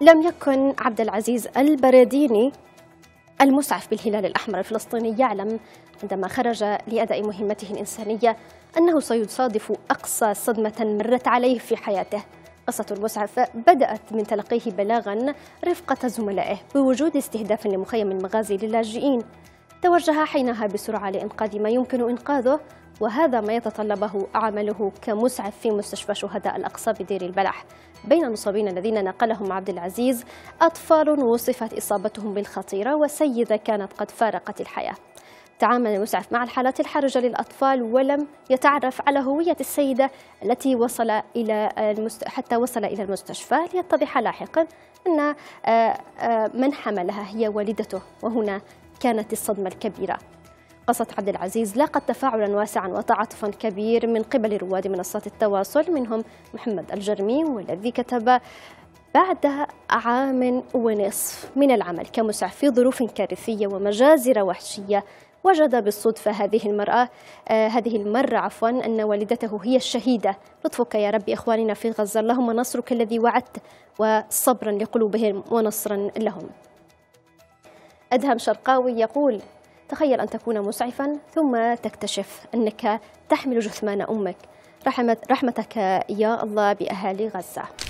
لم يكن عبدالعزيز البراديني المسعف بالهلال الأحمر الفلسطيني يعلم عندما خرج لأداء مهمته الإنسانية أنه سيصادف أقصى صدمة مرت عليه في حياته. قصة المسعف بدأت من تلقيه بلاغا رفقة زملائه بوجود استهداف لمخيم المغازي للاجئين، توجه حينها بسرعة لإنقاذ ما يمكن إنقاذه، وهذا ما يتطلبه عمله كمسعف في مستشفى شهداء الأقصى بدير البلح. بين المصابين الذين نقلهم عبدالعزيز أطفال وصفت إصابتهم بالخطيرة، وسيدة كانت قد فارقت الحياة. تعامل المسعف مع الحالات الحرجة للأطفال ولم يتعرف على هوية السيدة التي حتى وصل إلى المستشفى، ليتضح لاحقا أن من حملها هي والدته، وهنا كانت الصدمة الكبيرة. قصة عبدالعزيز لاقت تفاعلا واسعا وتعاطفا كبير من قبل رواد منصات التواصل، منهم محمد الجرمي، والذي كتب: بعد عام ونصف من العمل كمسعف في ظروف كارثية ومجازر وحشية، وجد بالصدفة هذه المرة أن والدته هي الشهيدة. لطفك يا رب إخواننا في غزة، اللهم نصرك الذي وعدت، وصبرا لقلوبهم ونصرا لهم. أدهم شرقاوي يقول: تخيل أن تكون مسعفا ثم تكتشف أنك تحمل جثمان أمك، رحمتك يا الله بأهالي غزة.